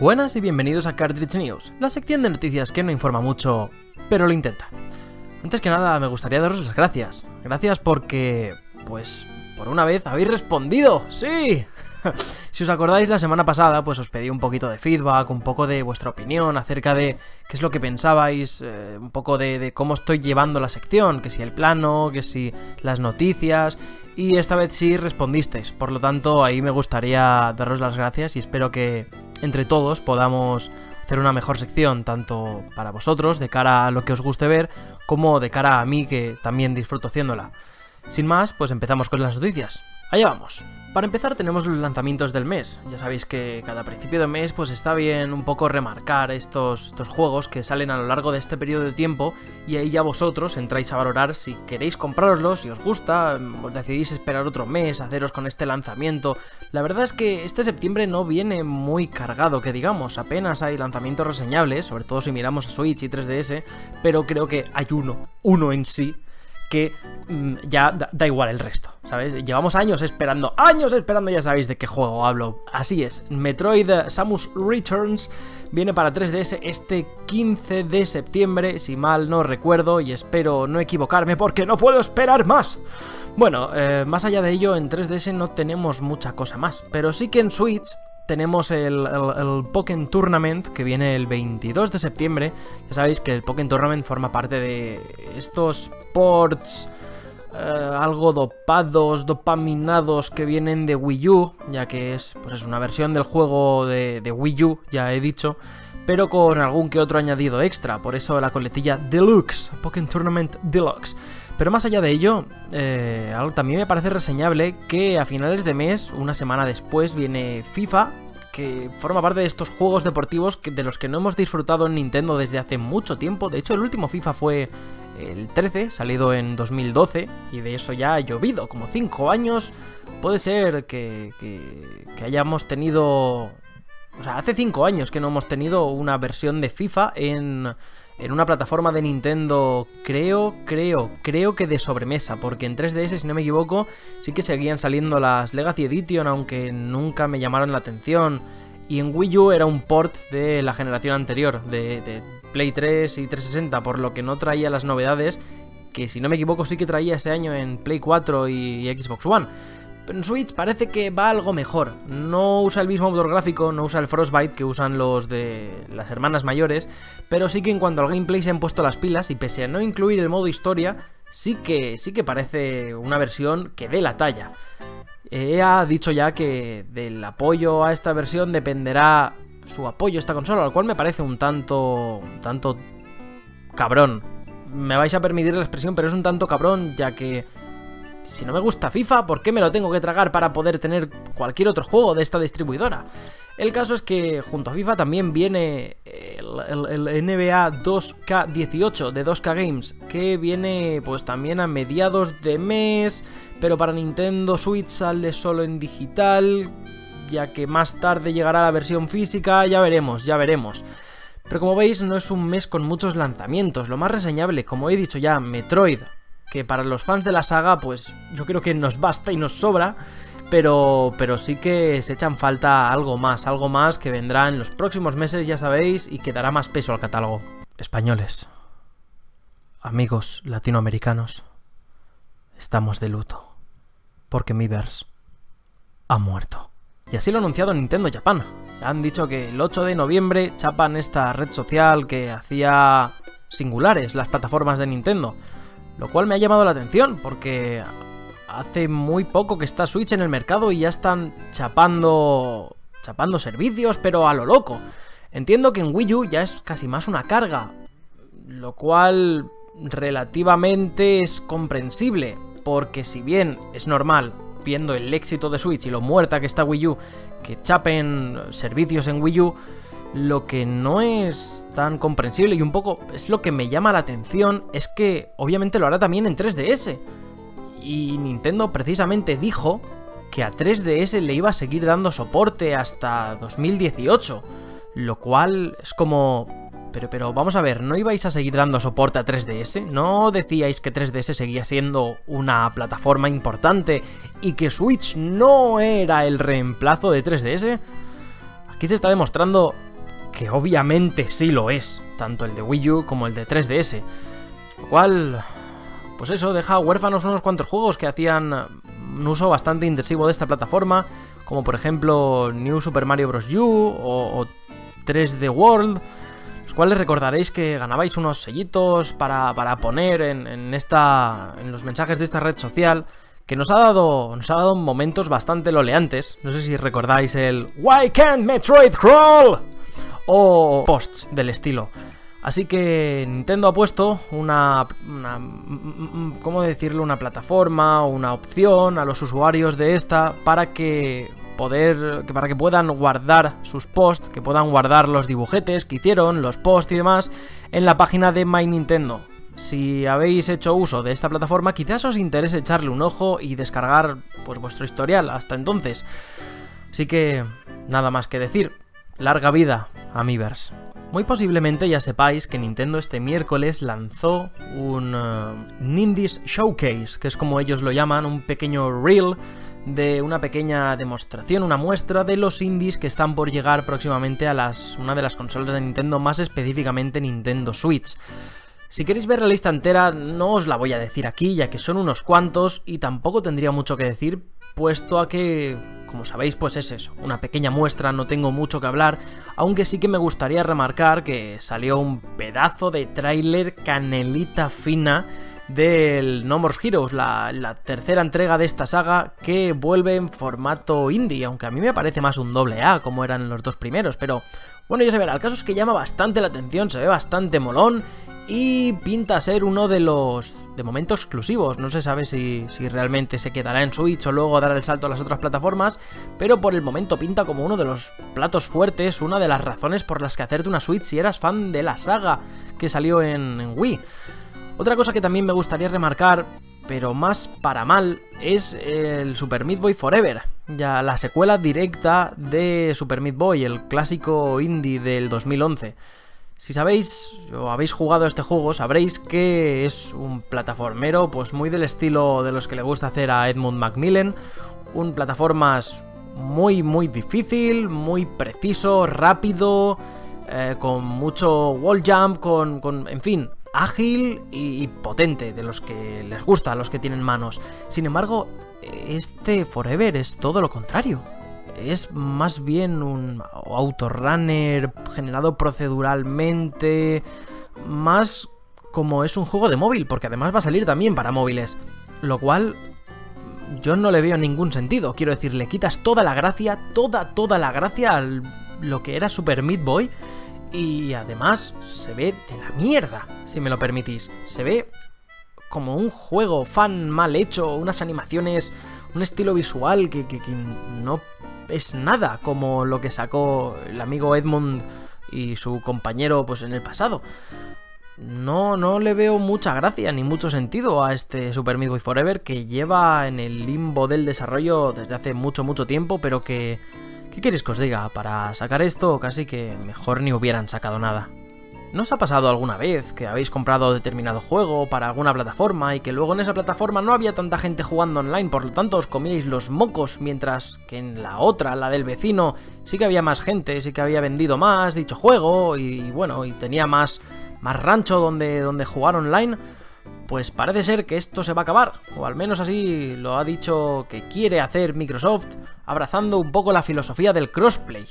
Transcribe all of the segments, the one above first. Buenas y bienvenidos a Cartridge News, la sección de noticias que no informa mucho, pero lo intenta. Antes que nada me gustaría daros las gracias. Gracias porque, pues, por una vez habéis respondido. ¡Sí! Si os acordáis, la semana pasada pues os pedí un poquito de feedback, un poco de vuestra opinión acerca de qué es lo que pensabais, un poco de cómo estoy llevando la sección, que si el plano, que si las noticias, y esta vez sí respondisteis. Por lo tanto, ahí me gustaría daros las gracias y espero que entre todos podamos hacer una mejor sección, tanto para vosotros, de cara a lo que os guste ver, como de cara a mí, que también disfruto haciéndola. Sin más, pues empezamos con las noticias. Allá vamos. Para empezar tenemos los lanzamientos del mes. Ya sabéis que cada principio de mes pues está bien un poco remarcar estos juegos que salen a lo largo de este periodo de tiempo, y ahí ya vosotros entráis a valorar si queréis comprarlos, si os gusta, os decidís esperar otro mes, haceros con este lanzamiento. La verdad es que este septiembre no viene muy cargado, que digamos, apenas hay lanzamientos reseñables, sobre todo si miramos a Switch y 3DS, pero creo que hay uno en sí, que ya da igual el resto, ¿sabes? Llevamos años esperando, ya sabéis de qué juego hablo. Así es, Metroid Samus Returns viene para 3DS este 15 de septiembre, si mal no recuerdo, y espero no equivocarme porque no puedo esperar más. Bueno, más allá de ello, en 3DS no tenemos mucha cosa más, pero sí que en Switch tenemos el Pokken Tournament, que viene el 22 de septiembre. Ya sabéis que el Pokken Tournament forma parte de estos ports algo dopados, dopaminados, que vienen de Wii U, ya que es una versión del juego de Wii U, ya he dicho, pero con algún que otro añadido extra, por eso la coletilla Deluxe, Pokken Tournament Deluxe. Pero más allá de ello, algo también me parece reseñable, que a finales de mes, una semana después, viene FIFA, que forma parte de estos juegos deportivos de los que no hemos disfrutado en Nintendo desde hace mucho tiempo. De hecho, el último FIFA fue el 13, salido en 2012, y de eso ya ha llovido, como 5 años. Puede ser que hayamos tenido... O sea, hace 5 años que no hemos tenido una versión de FIFA en una plataforma de Nintendo, creo que de sobremesa, porque en 3DS, si no me equivoco, sí que seguían saliendo las Legacy Edition, aunque nunca me llamaron la atención. Y en Wii U era un port de la generación anterior, de Play 3 y 360, por lo que no traía las novedades, que si no me equivoco sí que traía ese año en Play 4 y Xbox One. En Switch parece que va algo mejor, no usa el mismo motor gráfico, no usa el Frostbite que usan los de las hermanas mayores, pero sí que en cuanto al gameplay se han puesto las pilas, y pese a no incluir el modo historia, sí que parece una versión que dé la talla. EA ha dicho ya que del apoyo a esta versión dependerá su apoyo a esta consola, lo cual me parece un tanto cabrón. Me vais a permitir la expresión, pero es un tanto cabrón, ya que si no me gusta FIFA, ¿por qué me lo tengo que tragar para poder tener cualquier otro juego de esta distribuidora? El caso es que junto a FIFA también viene el NBA 2K18 de 2K Games, que viene pues también a mediados de mes, pero para Nintendo Switch sale solo en digital, ya que más tarde llegará la versión física, ya veremos. Pero como veis, no es un mes con muchos lanzamientos. Lo más reseñable, como he dicho ya, Metroid, que para los fans de la saga, pues yo creo que nos basta y nos sobra, pero sí que se echan falta algo más que vendrá en los próximos meses, ya sabéis, y que dará más peso al catálogo. Españoles, amigos latinoamericanos, estamos de luto, porque Miiverse ha muerto. Y así lo ha anunciado Nintendo Japan. Han dicho que el 8 de noviembre chapan esta red social que hacía singulares las plataformas de Nintendo, lo cual me ha llamado la atención, porque hace muy poco que está Switch en el mercado y ya están chapando servicios, pero a lo loco. Entiendo que en Wii U ya es casi más una carga, lo cual relativamente es comprensible, porque si bien es normal, viendo el éxito de Switch y lo muerta que está Wii U, que chapen servicios en Wii U, lo que no es tan comprensible y un poco es lo que me llama la atención es que obviamente lo hará también en 3DS. Y Nintendo precisamente dijo que a 3DS le iba a seguir dando soporte hasta 2018. Lo cual es como... Pero vamos a ver, ¿no ibais a seguir dando soporte a 3DS? ¿No decíais que 3DS seguía siendo una plataforma importante y que Switch no era el reemplazo de 3DS? Aquí se está demostrando que obviamente sí lo es, tanto el de Wii U como el de 3DS. Lo cual, pues eso, deja huérfanos unos cuantos juegos que hacían un uso bastante intensivo de esta plataforma, como por ejemplo New Super Mario Bros. U o 3D World, los cuales recordaréis que ganabais unos sellitos para poner en los mensajes de esta red social, que nos ha dado momentos bastante loleantes. No sé si recordáis el "Why can't Metroid crawl?" o posts del estilo. Así que Nintendo ha puesto ¿cómo decirlo? Una plataforma o una opción a los usuarios de esta para que puedan guardar sus posts, que puedan guardar los dibujetes que hicieron, los posts y demás, en la página de My Nintendo. Si habéis hecho uso de esta plataforma, quizás os interese echarle un ojo y descargar pues vuestro historial hasta entonces. Así que nada más que decir, larga vida a Miiverse. Muy posiblemente ya sepáis que Nintendo este miércoles lanzó un Nindies Showcase, que es como ellos lo llaman, un pequeño reel de una pequeña demostración, una muestra de los indies que están por llegar próximamente a una de las consolas de Nintendo, más específicamente Nintendo Switch. Si queréis ver la lista entera, no os la voy a decir aquí, ya que son unos cuantos y tampoco tendría mucho que decir, puesto a que, como sabéis, pues es eso, una pequeña muestra, no tengo mucho que hablar, aunque sí que me gustaría remarcar que salió un pedazo de tráiler canelita fina del No More Heroes, la tercera entrega de esta saga, que vuelve en formato indie, aunque a mí me parece más un AA, como eran los dos primeros, pero bueno, ya se verá. El caso es que llama bastante la atención, se ve bastante molón y pinta ser uno de los de momento exclusivos. No se sabe si realmente se quedará en Switch o luego dará el salto a las otras plataformas, pero por el momento pinta como uno de los platos fuertes, una de las razones por las que hacerte una Switch si eras fan de la saga que salió en Wii. Otra cosa que también me gustaría remarcar, pero más para mal, es el Super Meat Boy Forever, ya la secuela directa de Super Meat Boy, el clásico indie del 2011. Si sabéis o habéis jugado este juego, sabréis que es un plataformero pues muy del estilo de los que le gusta hacer a Edmund McMillen, un plataformas muy muy difícil, muy preciso, rápido, con mucho wall jump, en fin, ágil y potente, de los que les gusta a los que tienen manos. Sin embargo, este Forever es todo lo contrario. Es más bien un autorunner generado proceduralmente, más como es un juego de móvil, porque además va a salir también para móviles, lo cual yo no le veo ningún sentido. Quiero decir, le quitas toda la gracia, toda la gracia a lo que era Super Meat Boy, y además se ve de la mierda, si me lo permitís. Se ve como un juego fan mal hecho, unas animaciones, un estilo visual que no es nada como lo que sacó el amigo Edmund y su compañero pues en el pasado. No le veo mucha gracia ni mucho sentido a este Super Meat Boy Forever, que lleva en el limbo del desarrollo desde hace mucho tiempo, pero que, ¿qué queréis que os diga? Para sacar esto casi que mejor ni hubieran sacado nada. ¿No os ha pasado alguna vez que habéis comprado determinado juego para alguna plataforma y que luego en esa plataforma no había tanta gente jugando online, por lo tanto os comíais los mocos, mientras que en la otra, la del vecino, sí que había más gente, sí que había vendido más dicho juego y bueno, y tenía más rancho donde jugar online? Pues parece ser que esto se va a acabar, o al menos así lo ha dicho que quiere hacer Microsoft, abrazando un poco la filosofía del crossplay.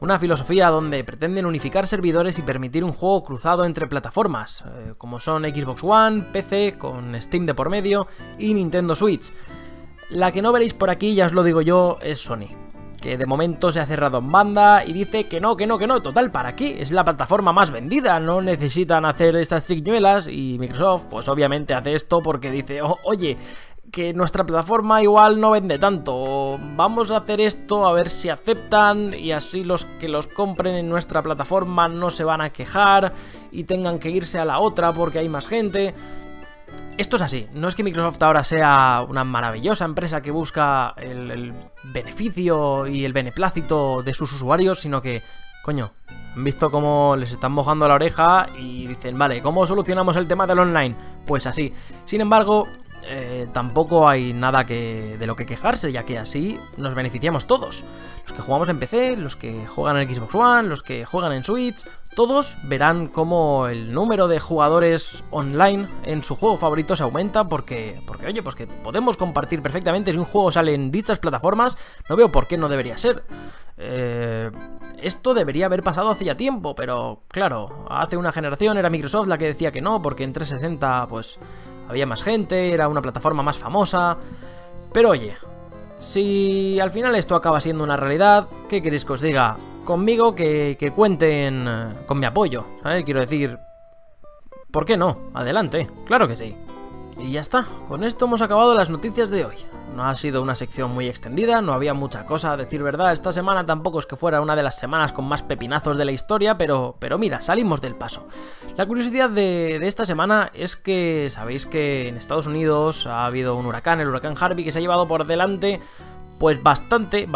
Una filosofía donde pretenden unificar servidores y permitir un juego cruzado entre plataformas, como son Xbox One, PC, con Steam de por medio, y Nintendo Switch. La que no veréis por aquí, ya os lo digo yo, es Sony, que de momento se ha cerrado en banda y dice que no, total, ¿para qué? Es la plataforma más vendida, no necesitan hacer estas triquiñuelas. Y Microsoft pues obviamente hace esto porque dice, oye, que nuestra plataforma igual no vende tanto, vamos a hacer esto a ver si aceptan, y así los que los compren en nuestra plataforma no se van a quejar y tengan que irse a la otra porque hay más gente. Esto es así. No es que Microsoft ahora sea una maravillosa empresa que busca el beneficio y el beneplácito de sus usuarios, sino que, coño, han visto cómo les están mojando la oreja y dicen, vale, ¿cómo solucionamos el tema del online? Pues así. Sin embargo, tampoco hay nada de lo que quejarse, ya que así nos beneficiamos todos. Los que jugamos en PC, los que juegan en Xbox One, los que juegan en Switch, todos verán cómo el número de jugadores online en su juego favorito se aumenta porque oye, pues que podemos compartir perfectamente. Si un juego sale en dichas plataformas, no veo por qué no debería ser. Esto debería haber pasado hace ya tiempo, pero claro, hace una generación era Microsoft la que decía que no, porque en 360 pues había más gente, era una plataforma más famosa. Pero oye, si al final esto acaba siendo una realidad, ¿qué queréis que os diga? Conmigo que cuenten con mi apoyo, ¿sabes? Quiero decir, ¿por qué no? Adelante, claro que sí. Y ya está, con esto hemos acabado las noticias de hoy. No ha sido una sección muy extendida, no había mucha cosa, a decir verdad. Esta semana tampoco es que fuera una de las semanas con más pepinazos de la historia, pero mira, salimos del paso. La curiosidad de esta semana es que sabéis que en Estados Unidos ha habido un huracán, el huracán Harvey, que se ha llevado por delante pues bastante,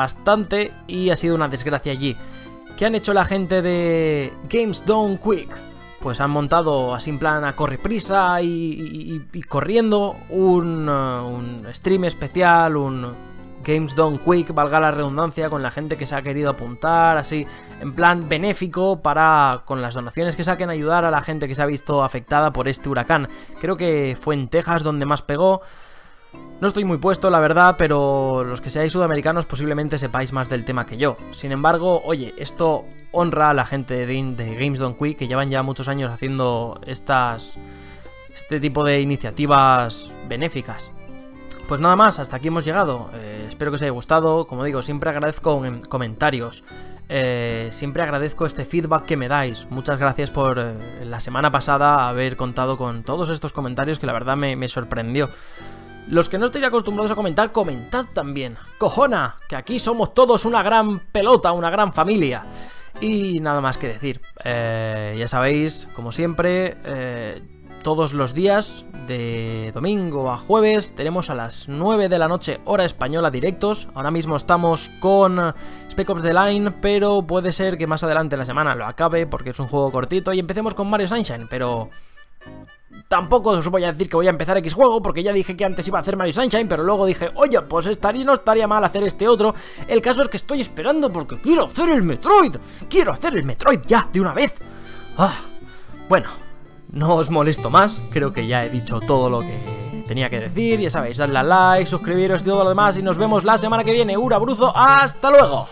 y ha sido una desgracia allí. ¿Qué han hecho la gente de Games Done Quick? Pues han montado así en plan a correprisa y corriendo un stream especial, un Games Done Quick, valga la redundancia, con la gente que se ha querido apuntar, así en plan benéfico, para con las donaciones que saquen ayudar a la gente que se ha visto afectada por este huracán. Creo que fue en Texas donde más pegó. No estoy muy puesto, la verdad, pero los que seáis sudamericanos posiblemente sepáis más del tema que yo. Sin embargo, oye, esto honra a la gente de Games Done Quick, que llevan ya muchos años haciendo este tipo de iniciativas benéficas. Pues nada más, hasta aquí hemos llegado. Espero que os haya gustado. Como digo, siempre agradezco comentarios. Siempre agradezco este feedback que me dais. Muchas gracias por la semana pasada haber contado con todos estos comentarios, que la verdad me sorprendió. Los que no estéis acostumbrados a comentar, comentad también. ¡Cojona! Que aquí somos todos una gran pelota, una gran familia. Y nada más que decir. Ya sabéis, como siempre, todos los días, de domingo a jueves, tenemos a las 9 de la noche, hora española, directos. Ahora mismo estamos con Spec Ops The Line, pero puede ser que más adelante en la semana lo acabe, porque es un juego cortito. Y empecemos con Mario Sunshine, pero tampoco os voy a decir que voy a empezar X juego, porque ya dije que antes iba a hacer Mario Sunshine, pero luego dije, oye, pues no estaría mal hacer este otro. El caso es que estoy esperando, porque quiero hacer el Metroid. Quiero hacer el Metroid ya, de una vez. Bueno, no os molesto más. Creo que ya he dicho todo lo que tenía que decir. Ya sabéis, dadle a like, suscribiros y todo lo demás. Y nos vemos la semana que viene. Ura, bruzo, hasta luego.